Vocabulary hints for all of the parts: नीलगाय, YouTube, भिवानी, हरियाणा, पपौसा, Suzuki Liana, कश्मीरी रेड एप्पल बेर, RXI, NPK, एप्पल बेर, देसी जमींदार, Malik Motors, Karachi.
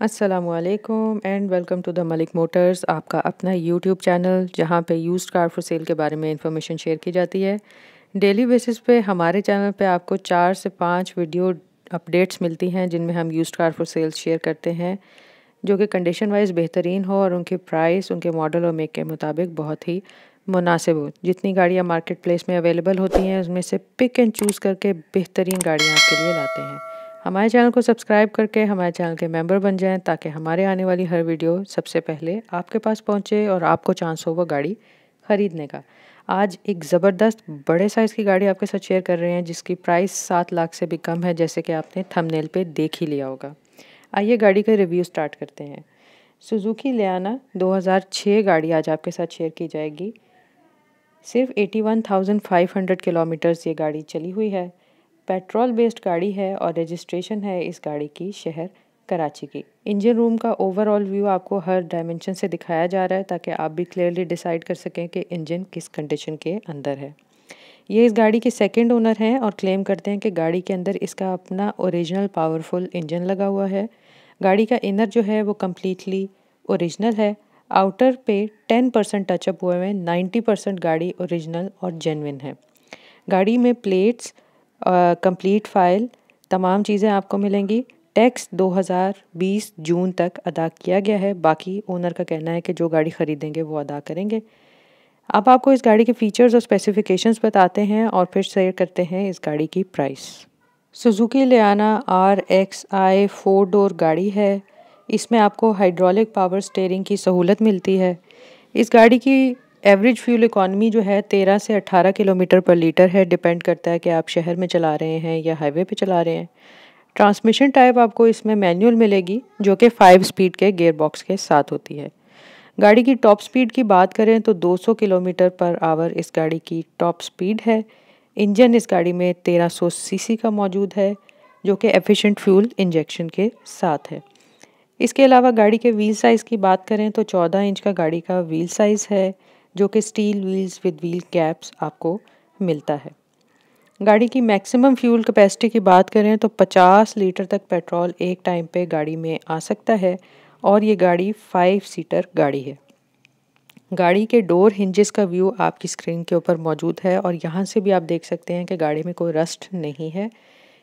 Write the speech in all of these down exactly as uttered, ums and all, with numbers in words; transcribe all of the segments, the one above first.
अस्सलामु अलैकुम and welcome to the Malik motors, आपका अपना यूट्यूब चैनल जहाँ पे यूज्ड कार फॉर सेल के बारे में इंफॉर्मेशन शेयर की जाती है। डेली बेसिस पे हमारे चैनल पे आपको चार से पाँच वीडियो अपडेट्स मिलती हैं जिनमें हम used car for sale share करते हैं जो कि कंडीशन वाइज बेहतरीन हो और उनके प्राइस उनके मॉडल और मेक के मुताबिक बहुत ही मुनासिब हो। जितनी गाड़ियाँ मार्केट प्लेस में अवेलेबल होती हैं उसमें से पिक एंड चूज़ करके बेहतरीन गाड़ियाँ आपके लिए लाते हैं। हमारे चैनल को सब्सक्राइब करके हमारे चैनल के मेंबर बन जाएं ताकि हमारे आने वाली हर वीडियो सबसे पहले आपके पास पहुंचे और आपको चांस हो वो गाड़ी ख़रीदने का। आज एक ज़बरदस्त बड़े साइज़ की गाड़ी आपके साथ शेयर कर रहे हैं जिसकी प्राइस सात लाख से भी कम है, जैसे कि आपने थंबनेल पे देख ही लिया होगा। आइए गाड़ी का रिव्यू स्टार्ट करते हैं। सुजुकी लियाना दो हज़ार छह गाड़ी आज आपके साथ शेयर की जाएगी। सिर्फ इक्यासी हज़ार पाँच सौ किलोमीटर्स ये गाड़ी चली हुई है। पेट्रोल बेस्ड गाड़ी है और रजिस्ट्रेशन है इस गाड़ी की शहर कराची की। इंजन रूम का ओवरऑल व्यू आपको हर डायमेंशन से दिखाया जा रहा है ताकि आप भी क्लियरली डिसाइड कर सकें कि इंजन किस कंडीशन के अंदर है। ये इस गाड़ी के सेकंड ओनर हैं और क्लेम करते हैं कि गाड़ी के अंदर इसका अपना ओरिजिनल पावरफुल इंजन लगा हुआ है। गाड़ी का इनर जो है वो कम्प्लीटली ओरिजिनल है। आउटर पे दस परसेंट टचअप हुए हैं, नब्बे परसेंट गाड़ी ओरिजिनल और जेन्युइन है। गाड़ी में प्लेट्स, कंप्लीट फाइल, तमाम चीज़ें आपको मिलेंगी। टैक्स दो हज़ार बीस जून तक अदा किया गया है, बाकी ओनर का कहना है कि जो गाड़ी ख़रीदेंगे वो अदा करेंगे। अब आपको इस गाड़ी के फ़ीचर्स और स्पेसिफिकेशंस बताते हैं और फिर शेयर करते हैं इस गाड़ी की price. Suzuki Liana R X I four door गाड़ी है। इसमें आपको हाइड्रोलिक पावर स्टेयरिंग की सहूलत मिलती है। इस गाड़ी की एवरेज फ्यूल इकॉनमी जो है तेरह से अठारह किलोमीटर पर लीटर है, डिपेंड करता है कि आप शहर में चला रहे हैं या हाईवे पे चला रहे हैं। ट्रांसमिशन टाइप आपको इसमें मैनुअल मिलेगी जो कि फाइव स्पीड के गियर बॉक्स के साथ होती है। गाड़ी की टॉप स्पीड की बात करें तो दो सौ किलोमीटर पर आवर इस गाड़ी की टॉप स्पीड है। इंजन इस गाड़ी में तेरह सौ सी सी का मौजूद है जो कि एफिशेंट फ्यूल इंजेक्शन के साथ है। इसके अलावा गाड़ी के व्हील साइज़ की बात करें तो चौदह इंच का गाड़ी का व्हील साइज़ है जो कि steel wheels with wheel caps आपको मिलता है। गाड़ी की मैक्सिमम फ्यूल कैपेसिटी की बात करें तो पचास लीटर तक पेट्रोल एक टाइम पे गाड़ी में आ सकता है और ये गाड़ी फाइव सीटर गाड़ी है। गाड़ी के डोर हिंजेस का व्यू आपकी स्क्रीन के ऊपर मौजूद है और यहाँ से भी आप देख सकते हैं कि गाड़ी में कोई रस्ट नहीं है।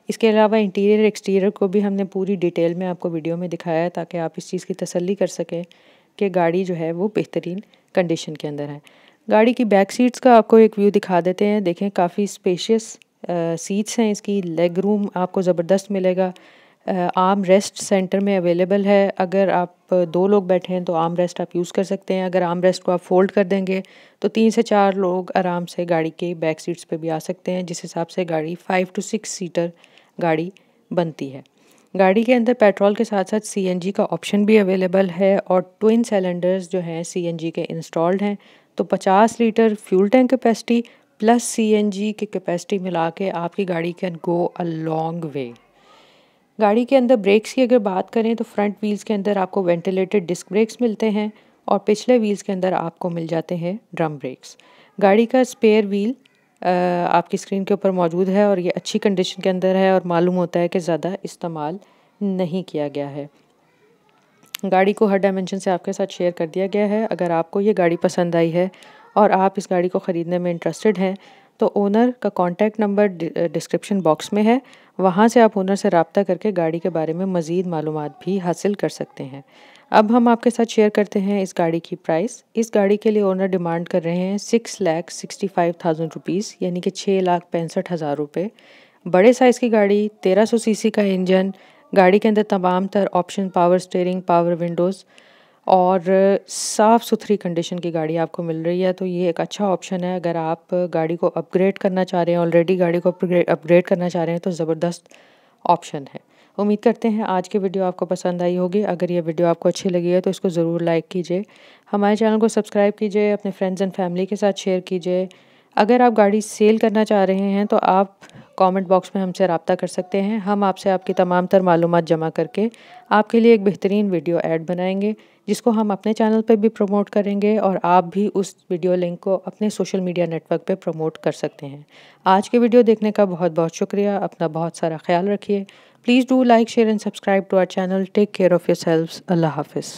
इसके अलावा इंटीरियर एक्सटीरियर को भी हमने पूरी डिटेल में आपको वीडियो में दिखाया है ताकि आप इस चीज़ की तसल्ली कर सकें कि गाड़ी जो है वो बेहतरीन कंडीशन के अंदर है। गाड़ी की बैक सीट्स का आपको एक व्यू दिखा देते हैं। देखें काफ़ी स्पेशियस सीट्स हैं, इसकी लेग रूम आपको ज़बरदस्त मिलेगा। आर्म रेस्ट सेंटर में अवेलेबल है। अगर आप दो लोग बैठे हैं तो आर्म रेस्ट आप यूज़ कर सकते हैं। अगर आर्म रेस्ट को आप फोल्ड कर देंगे तो तीन से चार लोग आराम से गाड़ी के बैक सीट्स पे भी आ सकते हैं, जिस हिसाब से गाड़ी फाइव टू सिक्स सीटर गाड़ी बनती है। गाड़ी के अंदर पेट्रोल के साथ साथ सीएनजी का ऑप्शन भी अवेलेबल है और ट्विन सिलेंडर्स जो हैं सीएनजी के इंस्टॉल्ड हैं। तो पचास litre fuel tank capacity plus CNG की कैपेसिटी मिला के आपकी गाड़ी can go a long way. गाड़ी के अंदर ब्रेक्स की अगर बात करें तो फ्रंट व्हील्स के अंदर आपको वेंटिलेटेड डिस्क ब्रेक्स मिलते हैं और पिछले व्हील्स के अंदर आपको मिल जाते हैं ड्रम ब्रेक्स। गाड़ी का स्पेयर व्हील आपकी स्क्रीन के ऊपर मौजूद है और ये अच्छी कंडीशन के अंदर है और मालूम होता है कि ज़्यादा इस्तेमाल नहीं किया गया है। गाड़ी को हर डायमेंशन से आपके साथ शेयर कर दिया गया है। अगर आपको ये गाड़ी पसंद आई है और आप इस गाड़ी को ख़रीदने में इंटरेस्टेड हैं तो ओनर का कॉन्टैक्ट नंबर डिस्क्रिप्शन बॉक्स में है, वहाँ से आप ओनर से रब्ता करके गाड़ी के बारे में मज़ीद मालूमात भी हासिल कर सकते हैं। अब हम आपके साथ शेयर करते हैं इस गाड़ी की प्राइस। इस गाड़ी के लिए ओनर डिमांड कर रहे हैं six lakh sixty five thousand rupees यानी कि छः लाख पैंसठ हज़ार रुपये। बड़े साइज़ की गाड़ी, तेरह सौ सी सी का इंजन, गाड़ी के अंदर तमाम तर option power steering, power windows और साफ़ सुथरी कंडीशन की गाड़ी आपको मिल रही है। तो ये एक अच्छा ऑप्शन है। अगर आप गाड़ी को अपग्रेड करना चाह रहे हैं, ऑलरेडी गाड़ी को अपग्रेड करना चाह रहे हैं तो ज़बरदस्त ऑप्शन है। उम्मीद करते हैं आज की वीडियो आपको पसंद आई होगी। अगर ये वीडियो आपको अच्छी लगी है तो इसको ज़रूर लाइक कीजिए, हमारे चैनल को सब्सक्राइब कीजिए, अपने फ्रेंड्स एंड फैमिली के साथ शेयर कीजिए। अगर आप गाड़ी सेल करना चाह रहे हैं तो आप कमेंट बॉक्स में हमसे रब्ता कर सकते हैं। हम आपसे आपकी तमाम तर मालूमात जमा करके आपके लिए एक बेहतरीन वीडियो ऐड बनाएंगे जिसको हम अपने चैनल पर भी प्रमोट करेंगे और आप भी उस वीडियो लिंक को अपने सोशल मीडिया नेटवर्क पर प्रमोट कर सकते हैं। आज के वीडियो देखने का बहुत बहुत शुक्रिया। अपना बहुत सारा ख्याल रखिए। Please do like share and subscribe to our channel. Take care of yourselves. अल्लाह हाफ़िज़।